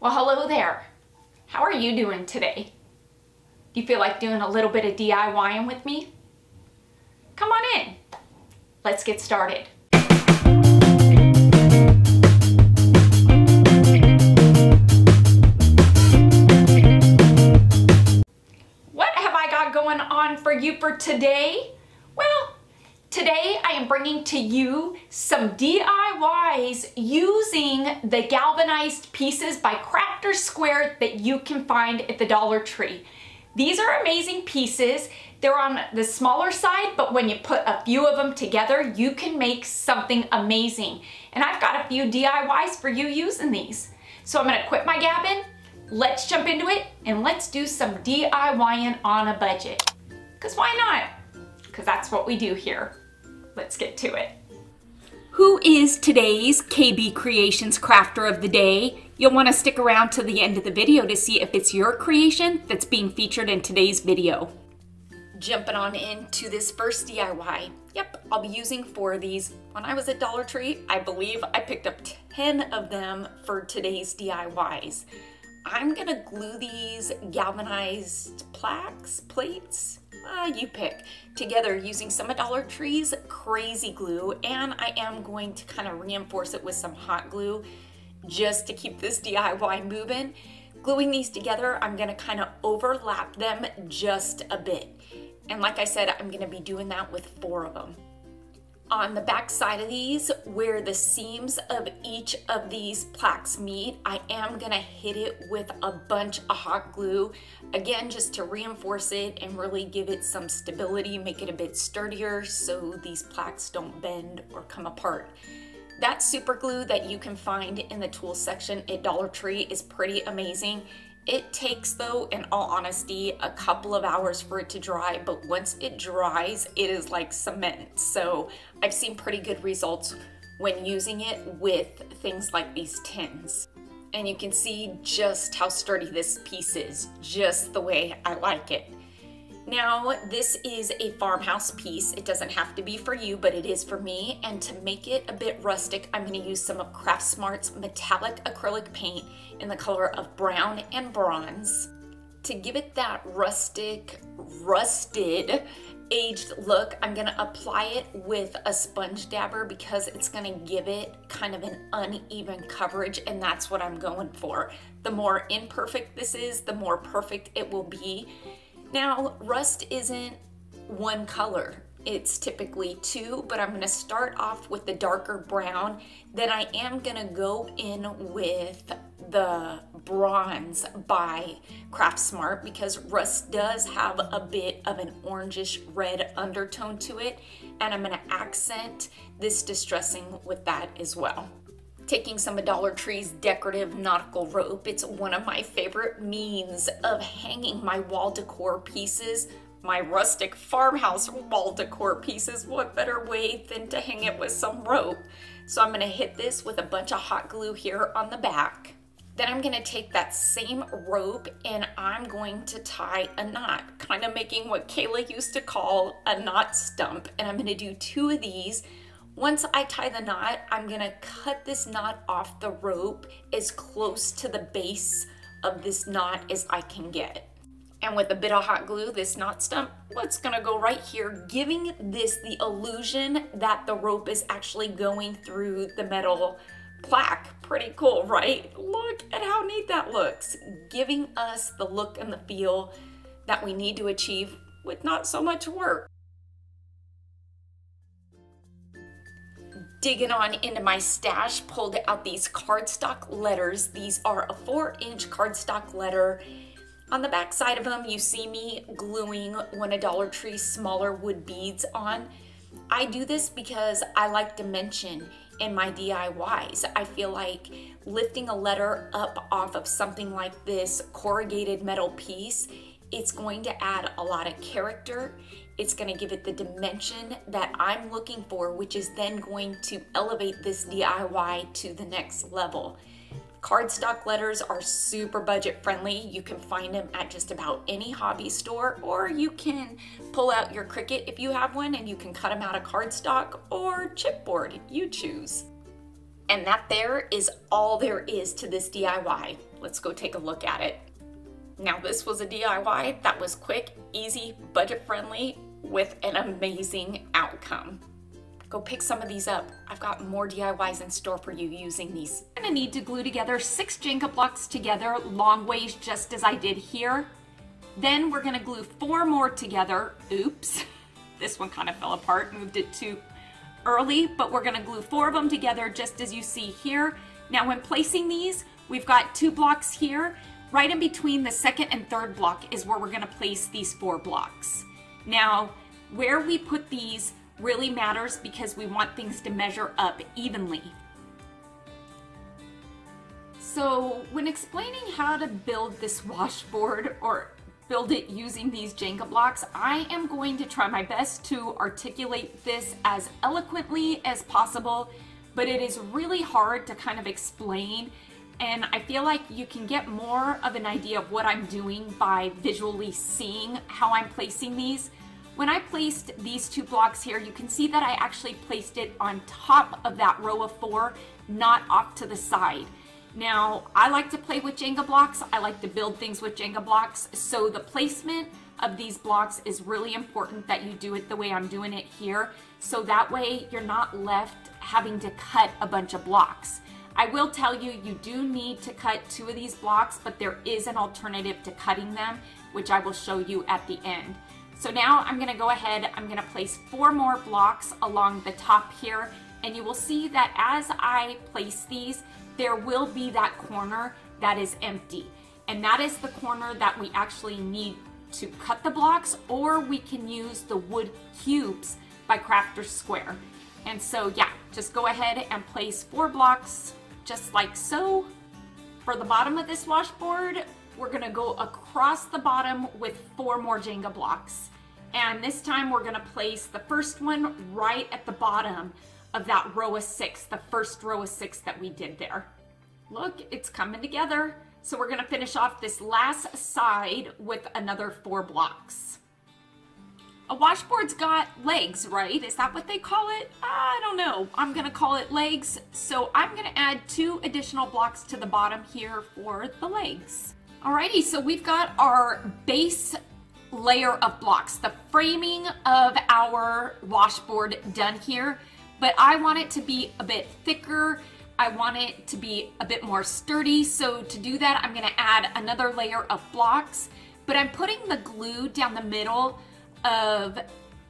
Well, hello there. How are you doing today? Do you feel like doing a little bit of DIYing with me? Come on in. Let's get started. What have I got going on for you for today? Well, today I am bringing to you some DIYs using the galvanized pieces by Crafter's Square that you can find at the Dollar Tree. These are amazing pieces. They're on the smaller side, but when you put a few of them together, you can make something amazing. And I've got a few DIYs for you using these. So I'm gonna quit my gabbing, let's jump into it, and let's do some DIYing on a budget. 'Cause why not? 'Cause that's what we do here. Let's get to it. Who is today's KB Creations Crafter of the Day? You'll want to stick around to the end of the video to see if it's your creation that's being featured in today's video. Jumping on into this first DIY. Yep, I'll be using 4 of these. When I was at Dollar Tree, I believe I picked up 10 of them for today's DIYs. I'm gonna glue these galvanized plates, you pick, together using some of Dollar Tree's crazy glue, and I am going to kind of reinforce it with some hot glue just to keep this DIY moving. Gluing these together, I'm gonna kind of overlap them just a bit. And like I said, I'm gonna be doing that with 4 of them. On the back side of these, where the seams of each of these plaques meet, I am gonna hit it with a bunch of hot glue. Again, just to reinforce it and really give it some stability, make it a bit sturdier so these plaques don't bend or come apart. That super glue that you can find in the tools section at Dollar Tree is pretty amazing. It takes, though, in all honesty, a couple of hours for it to dry, but once it dries, it is like cement. So I've seen pretty good results when using it with things like these tins. And you can see just how sturdy this piece is, just the way I like it. Now, this is a farmhouse piece. It doesn't have to be for you, but it is for me. And to make it a bit rustic, I'm gonna use some of Craftsmart's metallic acrylic paint in the color of brown and bronze to give it that rustic, rusted, aged look. I'm gonna apply it with a sponge dabber because it's gonna give it kind of an uneven coverage, and that's what I'm going for. The more imperfect this is, the more perfect it will be. Now, rust isn't one color. It's typically 2, but I'm gonna start off with the darker brown. Then I am gonna go in with the bronze by Craftsmart because rust does have a bit of an orangish red undertone to it. And I'm gonna accent this distressing with that as well. Taking some of Dollar Tree's decorative nautical rope. It's one of my favorite means of hanging my wall decor pieces, my rustic farmhouse wall decor pieces. What better way than to hang it with some rope? So I'm gonna hit this with a bunch of hot glue here on the back. Then I'm gonna take that same rope and I'm going to tie a knot, kind of making what Kayla used to call a knot stump. And I'm gonna do 2 of these. Once I tie the knot, I'm gonna cut this knot off the rope as close to the base of this knot as I can get. And with a bit of hot glue, this knot stump, it's gonna go right here, giving this the illusion that the rope is actually going through the metal plaque. Pretty cool, right? Look at how neat that looks. Giving us the look and the feel that we need to achieve with not so much work. Digging on into my stash, pulled out these cardstock letters. These are a 4-inch cardstock letter. On the back side of them, you see me gluing one of Dollar Tree's smaller wood beads on. I do this because I like dimension in my DIYs. I feel like lifting a letter up off of something like this corrugated metal piece, it's going to add a lot of character. It's gonna give it the dimension that I'm looking for, which is then going to elevate this DIY to the next level. Cardstock letters are super budget friendly. You can find them at just about any hobby store, or you can pull out your Cricut if you have one and you can cut them out of cardstock or chipboard, you choose. And that there is all there is to this DIY. Let's go take a look at it. Now this was a DIY that was quick, easy, budget friendly, with an amazing outcome. Go pick some of these up. I've got more DIYs in store for you using these. I'm gonna need to glue together 6 Jenga blocks together long ways, just as I did here. Then we're gonna glue 4 more together. Oops, this one kind of fell apart, moved it too early, but we're gonna glue 4 of them together just as you see here. Now when placing these, we've got 2 blocks here. Right in between the second and third block is where we're gonna place these 4 blocks. Now, where we put these really matters because we want things to measure up evenly. So when explaining how to build this washboard or build it using these Jenga blocks, I am going to try my best to articulate this as eloquently as possible, but it is really hard to kind of explain, and I feel like you can get more of an idea of what I'm doing by visually seeing how I'm placing these. When I placed these 2 blocks here, you can see that I actually placed it on top of that row of 4, not off to the side. Now, I like to play with Jenga blocks. I like to build things with Jenga blocks. So the placement of these blocks is really important, that you do it the way I'm doing it here. So that way you're not left having to cut a bunch of blocks. I will tell you, you do need to cut 2 of these blocks, but there is an alternative to cutting them, which I will show you at the end. So now I'm gonna go ahead, I'm gonna place 4 more blocks along the top here, and you will see that as I place these, there will be that corner that is empty. And that is the corner that we actually need to cut the blocks, or we can use the wood cubes by Crafter's Square. And so yeah, just go ahead and place 4 blocks just like so. For the bottom of this washboard, we're gonna go across the bottom with 4 more Jenga blocks. And this time we're gonna place the first one right at the bottom of that row of 6, the first row of 6 that we did there. Look, it's coming together. So we're gonna finish off this last side with another 4 blocks. A washboard's got legs, right? Is that what they call it? I don't know. I'm gonna call it legs. So I'm gonna add 2 additional blocks to the bottom here for the legs. Alrighty, so we've got our base layer of blocks, the framing of our washboard done here, but I want it to be a bit thicker. I want it to be a bit more sturdy. So to do that, I'm gonna add another layer of blocks, but I'm putting the glue down the middle of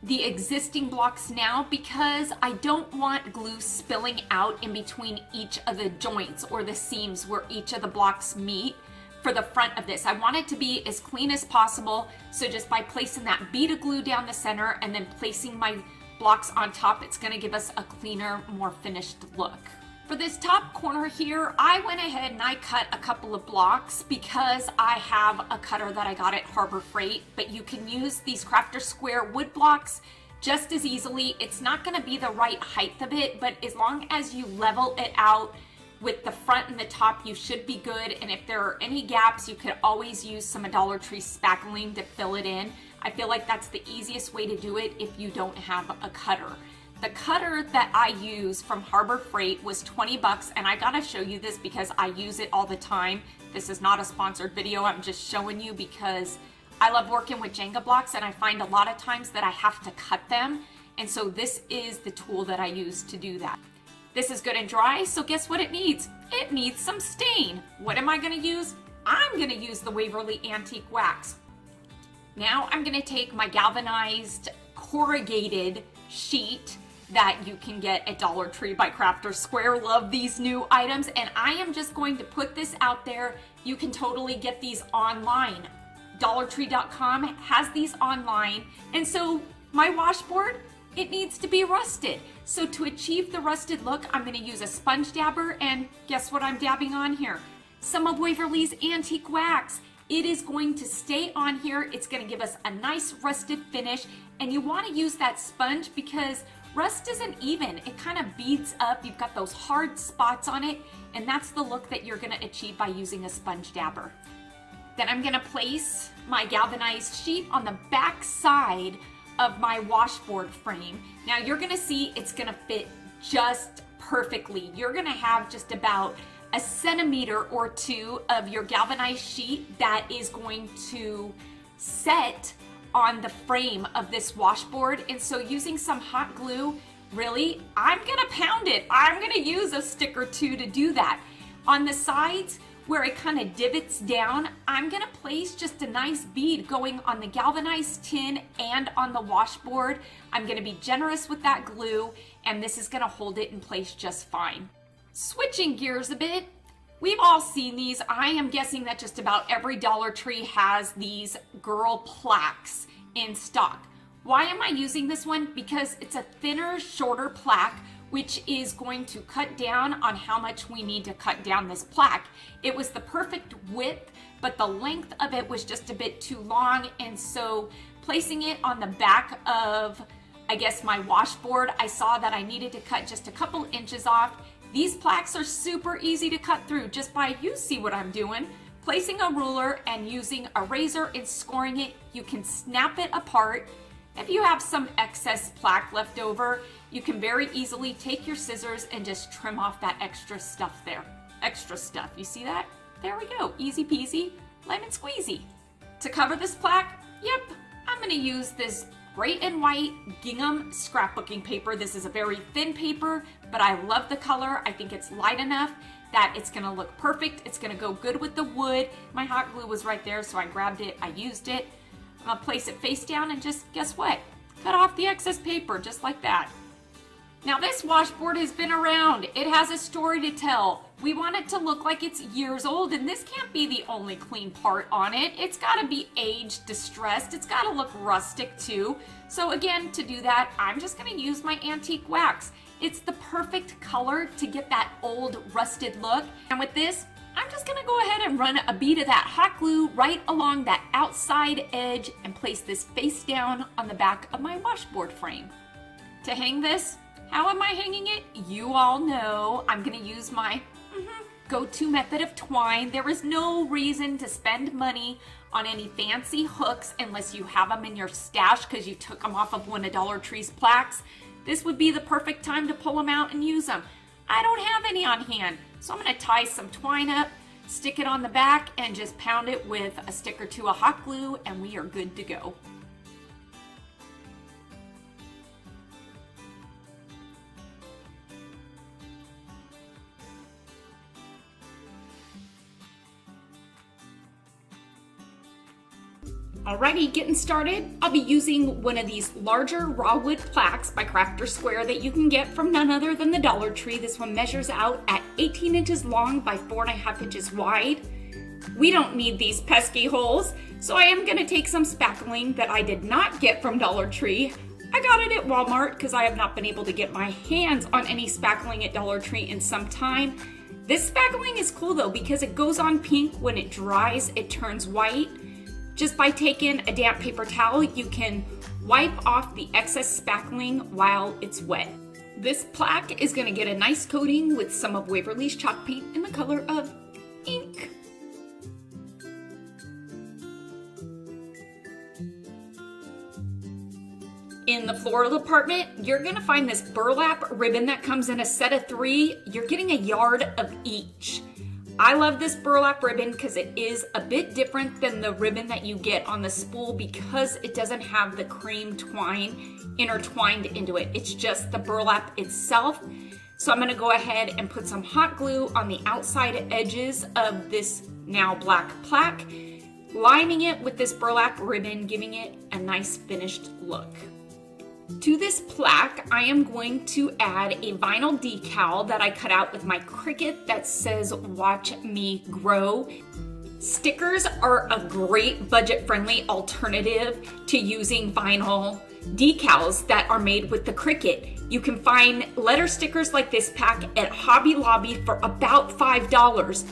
the existing blocks now because I don't want glue spilling out in between each of the joints or the seams where each of the blocks meet. For the front of this, I want it to be as clean as possible, so just by placing that bead of glue down the center and then placing my blocks on top, it's going to give us a cleaner, more finished look. For this top corner here, I went ahead and I cut a couple of blocks because I have a cutter that I got at Harbor Freight, but you can use these Crafter's Square wood blocks just as easily. It's not going to be the right height of it, but as long as you level it out with the front and the top, you should be good. And if there are any gaps, you could always use some Dollar Tree spackling to fill it in. I feel like that's the easiest way to do it if you don't have a cutter. The cutter that I use from Harbor Freight was 20 bucks, and I gotta show you this because I use it all the time. This is not a sponsored video, I'm just showing you because I love working with Jenga blocks, and I find a lot of times that I have to cut them. And so this is the tool that I use to do that. This is good and dry, so guess what it needs? It needs some stain. What am I gonna use? I'm gonna use the Waverly Antique Wax. Now I'm gonna take my galvanized corrugated sheet that you can get at Dollar Tree by Crafter's Square. Love these new items, and I am just going to put this out there. You can totally get these online. DollarTree.com has these online, and so my washboard, it needs to be rusted. So to achieve the rusted look, I'm gonna use a sponge dabber, and guess what I'm dabbing on here? Some of Waverly's Antique Wax. It is going to stay on here. It's gonna give us a nice rusted finish, and you wanna use that sponge because rust isn't even. It kind of beads up. You've got those hard spots on it, and that's the look that you're gonna achieve by using a sponge dabber. Then I'm gonna place my galvanized sheet on the back side of my washboard frame. Now you're gonna see it's gonna fit just perfectly. You're gonna have just about a centimeter or two of your galvanized sheet that is going to set on the frame of this washboard. And so using some hot glue, really, I'm gonna pound it. I'm gonna use a stick or two to do that. On the sides where it kind of divots down, I'm gonna place just a nice bead going on the galvanized tin and on the washboard. I'm gonna be generous with that glue, and this is gonna hold it in place just fine. Switching gears a bit, we've all seen these. I am guessing that just about every Dollar Tree has these girl plaques in stock. Why am I using this one? Because it's a thinner, shorter plaque, which is going to cut down on how much we need to cut down this plaque. It was the perfect width, but the length of it was just a bit too long, and so placing it on the back of, I guess, my washboard, I saw that I needed to cut just a couple inches off. These plaques are super easy to cut through just by, you see what I'm doing, placing a ruler and using a razor and scoring it. You can snap it apart. If you have some excess plaque left over, you can very easily take your scissors and just trim off that extra stuff there. Extra stuff, you see that? There we go, easy peasy, lemon squeezy. To cover this plaque, yep, I'm gonna use this gray and white gingham scrapbooking paper. This is a very thin paper, but I love the color. I think it's light enough that it's gonna look perfect. It's gonna go good with the wood. My hot glue was right there, so I grabbed it, I used it. I'm gonna place it face down and just, guess what? Cut off the excess paper, just like that. Now this washboard has been around. It has a story to tell. We want it to look like it's years old, and this can't be the only clean part on it. It's gotta be aged, distressed. It's gotta look rustic too. So again, to do that, I'm just gonna use my antique wax. It's the perfect color to get that old, rusted look. And with this, I'm just gonna go ahead and run a bead of that hot glue right along that outside edge and place this face down on the back of my washboard frame. To hang this, how am I hanging it? You all know I'm gonna use my go-to method of twine. There is no reason to spend money on any fancy hooks unless you have them in your stash because you took them off of one of Dollar Tree's plaques. This would be the perfect time to pull them out and use them. I don't have any on hand, so I'm gonna tie some twine up, stick it on the back, and just pound it with a stick or two of hot glue, and we are good to go. Alrighty, getting started. I'll be using one of these larger raw wood plaques by Crafter's Square that you can get from none other than the Dollar Tree. This one measures out at 18 inches long by 4.5 inches wide. We don't need these pesky holes, so I am gonna take some spackling that I did not get from Dollar Tree. I got it at Walmart because I have not been able to get my hands on any spackling at Dollar Tree in some time. This spackling is cool though because it goes on pink. When it dries, it turns white. Just by taking a damp paper towel, you can wipe off the excess spackling while it's wet. This plaque is gonna get a nice coating with some of Waverly's chalk paint in the color of ink. In the floral department, you're gonna find this burlap ribbon that comes in a set of 3. You're getting a yard of each. I love this burlap ribbon because it is a bit different than the ribbon that you get on the spool because it doesn't have the cream twine intertwined into it. It's just the burlap itself. So I'm gonna go ahead and put some hot glue on the outside edges of this now black plaque, lining it with this burlap ribbon, giving it a nice finished look. To this plaque, I am going to add a vinyl decal that I cut out with my Cricut that says, "Watch me grow." Stickers are a great budget-friendly alternative to using vinyl decals that are made with the Cricut. You can find letter stickers like this pack at Hobby Lobby for about $5.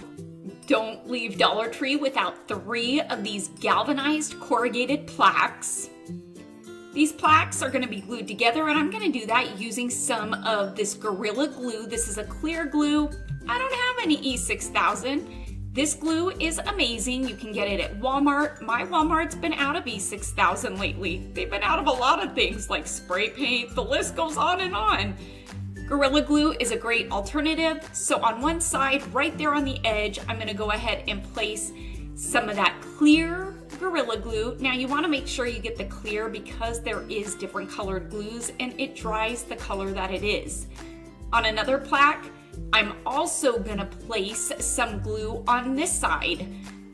Don't leave Dollar Tree without 3 of these galvanized corrugated plaques. These plaques are gonna be glued together, and I'm gonna do that using some of this Gorilla Glue. This is a clear glue. I don't have any E6000. This glue is amazing. You can get it at Walmart. My Walmart's been out of E6000 lately. They've been out of a lot of things like spray paint. The list goes on and on. Gorilla Glue is a great alternative. So on one side, right there on the edge, I'm gonna go ahead and place some of that clear Gorilla Glue. Now you wanna make sure you get the clear because there is different colored glues and it dries the color that it is. On another plaque, I'm also gonna place some glue on this side.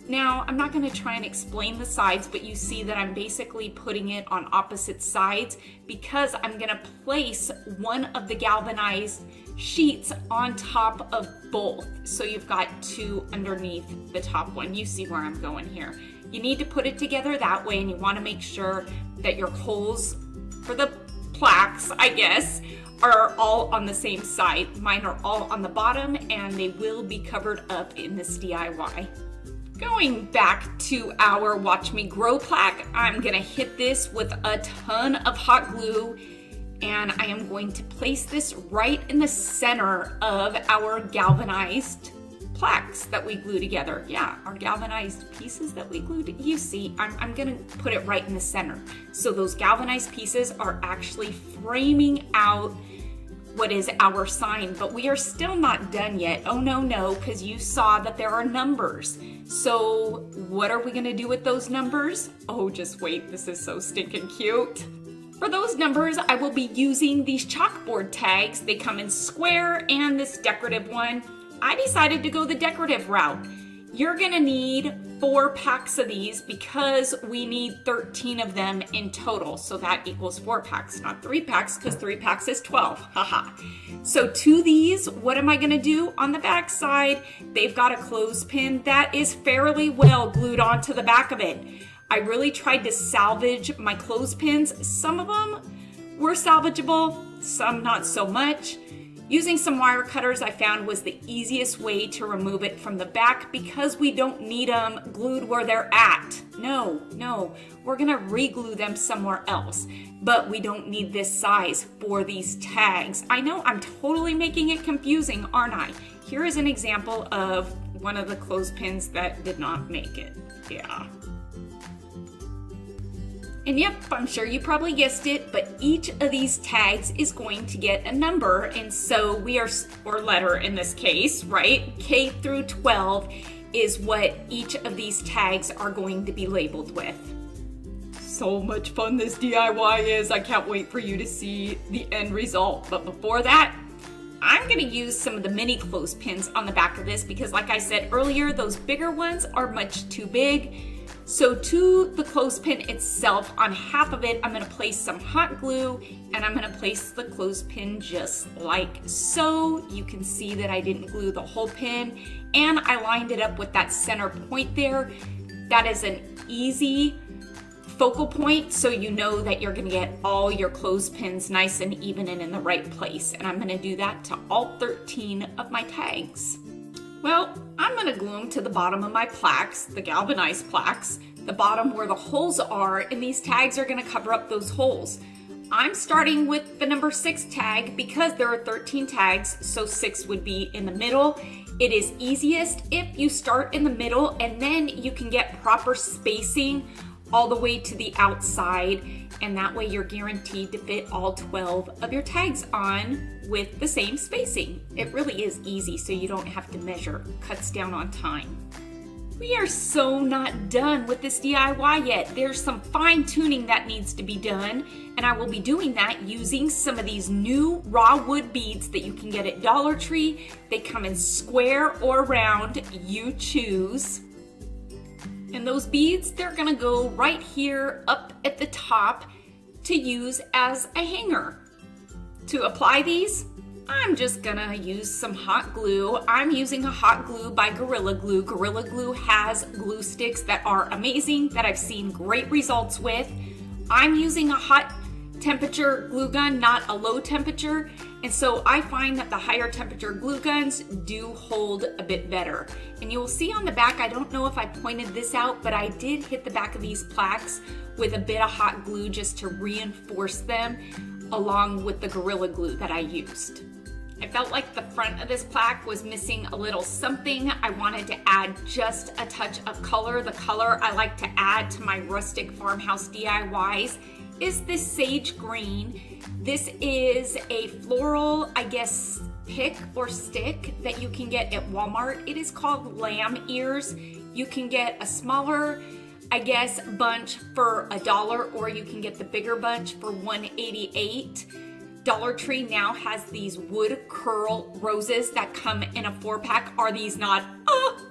Now, I'm not gonna try and explain the sides, but you see that I'm basically putting it on opposite sides because I'm gonna place one of the galvanized sheets on top of both. So you've got two underneath the top one. You see where I'm going here. You need to put it together that way, and you wanna make sure that your holes for the plaques, I guess, are all on the same side. Mine are all on the bottom, and they will be covered up in this DIY. Going back to our Watch Me Grow plaque, I'm gonna hit this with a ton of hot glue, and I am going to place this right in the center of our galvanized plaques that we glue together. Yeah, our galvanized pieces that we glued. You see, I'm gonna put it right in the center. So those galvanized pieces are actually framing out what is our sign, but we are still not done yet. Oh no, no, because you saw that there are numbers. So what are we gonna do with those numbers? Oh, just wait, this is so stinking cute. For those numbers, I will be using these chalkboard tags. They come in square and this decorative one. I decided to go the decorative route. You're gonna need 4 packs of these because we need 13 of them in total. So that equals 4 packs, not 3 packs, because 3 packs is 12, haha. So to these, what am I gonna do? On the back side, they've got a clothespin that is fairly well glued onto the back of it. I really tried to salvage my clothespins. Some of them were salvageable, some not so much. Using some wire cutters I found was the easiest way to remove it from the back because we don't need them glued where they're at. No, no, we're gonna re-glue them somewhere else, but we don't need this size for these tags. I know I'm totally making it confusing, aren't I? Here is an example of one of the clothespins that did not make it, yeah. And yep, I'm sure you probably guessed it, but each of these tags is going to get a number, and so we are, or letter in this case, right? K through 12 is what each of these tags are going to be labeled with. So much fun this DIY is. I can't wait for you to see the end result. But before that, I'm gonna use some of the mini clothespins on the back of this because like I said earlier, those bigger ones are much too big. So to the clothespin itself, on half of it, I'm gonna place some hot glue and I'm gonna place the clothespin just like so. You can see that I didn't glue the whole pin and I lined it up with that center point there. That is an easy focal point so you know that you're gonna get all your clothespins nice and even and in the right place. And I'm gonna do that to all 13 of my tags. Well, I'm gonna glue them to the bottom of my plaques, the galvanized plaques, the bottom where the holes are, and these tags are gonna cover up those holes. I'm starting with the number 6 tag because there are 13 tags, so 6 would be in the middle. It is easiest if you start in the middle and then you can get proper spacing all the way to the outside, and that way you're guaranteed to fit all 12 of your tags on with the same spacing. It really is easy so you don't have to measure. Cuts down on time. We are so not done with this DIY yet. There's some fine tuning that needs to be done, and I will be doing that using some of these new raw wood beads that you can get at Dollar Tree. They come in square or round, you choose. And those beads, they're gonna go right here up at the top to use as a hanger. To apply these, I'm just gonna use some hot glue. I'm using a hot glue by Gorilla Glue. Gorilla Glue has glue sticks that are amazing, that I've seen great results with. I'm using a hot temperature glue gun, not a low temperature. And so I find that the higher temperature glue guns do hold a bit better. And you will see on the back, I don't know if I pointed this out, but I did hit the back of these plaques with a bit of hot glue just to reinforce them along with the Gorilla Glue that I used. I felt like the front of this plaque was missing a little something. I wanted to add just a touch of color. The color I like to add to my rustic farmhouse DIYs is this sage green. This is a floral, I guess, pick or stick that you can get at Walmart. It is called lamb ears. You can get a smaller, I guess, bunch for $1, or you can get the bigger bunch for $1.88. Dollar Tree now has these wood curl roses that come in a 4-pack. Are these not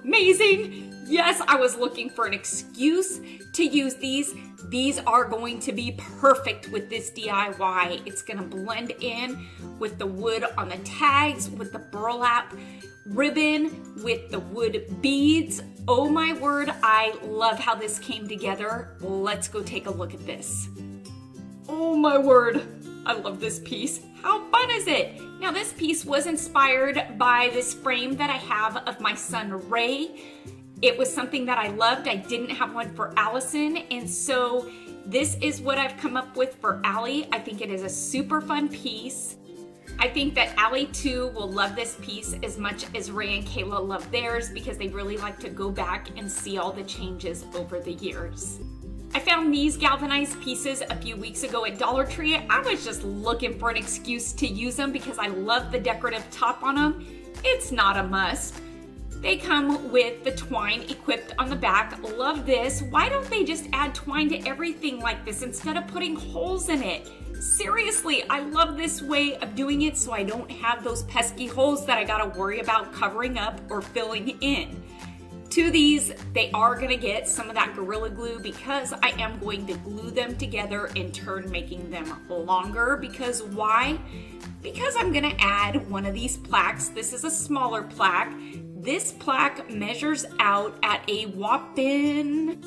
amazing? Yes, I was looking for an excuse to use these. These are going to be perfect with this DIY. It's gonna blend in with the wood on the tags, with the burlap ribbon, with the wood beads. Oh my word, I love how this came together. Let's go take a look at this. Oh my word, I love this piece. How fun is it? Now this piece was inspired by this frame that I have of my son Ray. It was something that I loved. I didn't have one for Allison, and so this is what I've come up with for Allie. I think it is a super fun piece. I think that Allie too will love this piece as much as Ray and Kayla love theirs, because they really like to go back and see all the changes over the years. I found these galvanized pieces a few weeks ago at Dollar Tree. I was just looking for an excuse to use them because I love the decorative top on them. It's not a must. They come with the twine equipped on the back. Love this. Why don't they just add twine to everything like this instead of putting holes in it? Seriously, I love this way of doing it, so I don't have those pesky holes that I gotta worry about covering up or filling in. To these, they are gonna get some of that Gorilla Glue because I am going to glue them together, in turn making them longer. Because why? Because I'm gonna add one of these plaques. This is a smaller plaque. This plaque measures out at a whopping,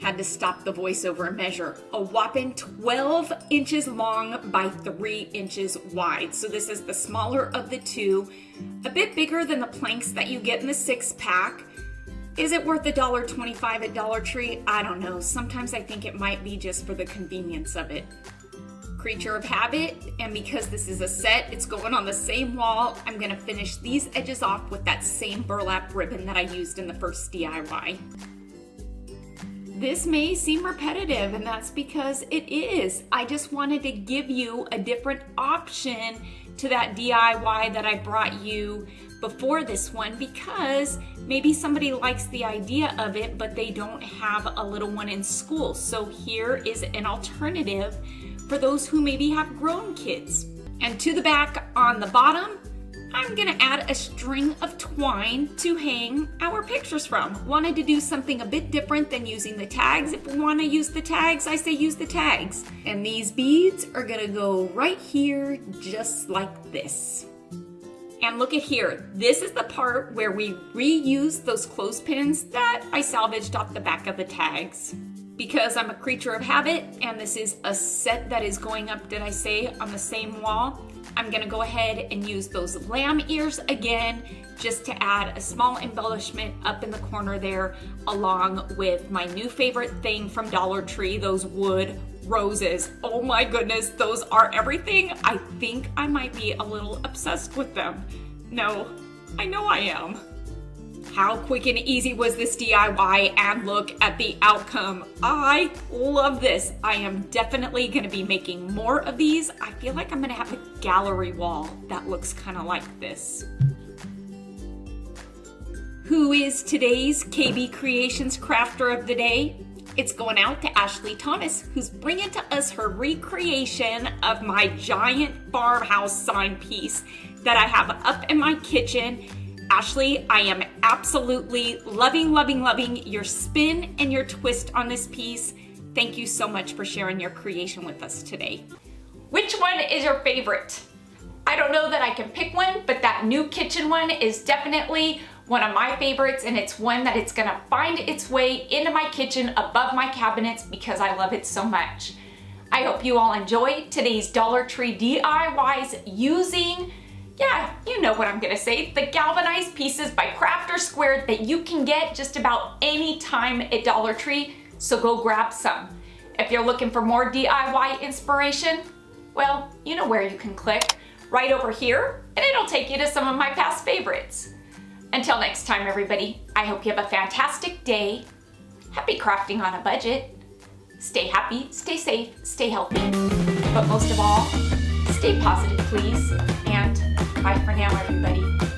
had to stop the voiceover and measure, a whopping 12 inches long by 3 inches wide. So this is the smaller of the two, a bit bigger than the planks that you get in the 6-pack. Is it worth $1.25 at Dollar Tree? I don't know. Sometimes I think it might be just for the convenience of it. Creature of habit, and because this is a set, it's going on the same wall. I'm gonna finish these edges off with that same burlap ribbon that I used in the first DIY. This may seem repetitive, and that's because it is. I just wanted to give you a different option to that DIY that I brought you before this one, because maybe somebody likes the idea of it, but they don't have a little one in school. So here is an alternative for those who maybe have grown kids. And to the back on the bottom, I'm gonna add a string of twine to hang our pictures from. Wanted to do something a bit different than using the tags. If we wanna use the tags, I say use the tags. And these beads are gonna go right here, just like this. And look at here, this is the part where we reuse those clothespins that I salvaged off the back of the tags. Because I'm a creature of habit, and this is a set that is going up, did I say, on the same wall, I'm gonna go ahead and use those lamb ears again, just to add a small embellishment up in the corner there, along with my new favorite thing from Dollar Tree, those wood roses. Oh my goodness, those are everything. I think I might be a little obsessed with them. No, I know I am. How quick and easy was this DIY, and look at the outcome. I love this. I am definitely gonna be making more of these. I feel like I'm gonna have a gallery wall that looks kind of like this. Who is today's KB Creations Crafter of the Day? It's going out to Ashley Thomas, who's bringing to us her recreation of my giant farmhouse sign piece that I have up in my kitchen. Ashley, I am absolutely loving your spin and your twist on this piece. Thank you so much for sharing your creation with us today. Which one is your favorite? I don't know that I can pick one, but that new kitchen one is definitely one of my favorites, and it's one that it's gonna find its way into my kitchen above my cabinets because I love it so much. I hope you all enjoy today's Dollar Tree DIYs using, yeah, you know what I'm gonna say, the galvanized pieces by Crafter's Square that you can get just about any time at Dollar Tree, so go grab some. If you're looking for more DIY inspiration, well, you know where you can click, right over here, and it'll take you to some of my past favorites. Until next time, everybody, I hope you have a fantastic day. Happy crafting on a budget. Stay happy, stay safe, stay healthy, but most of all, stay positive, please, and bye for now, everybody.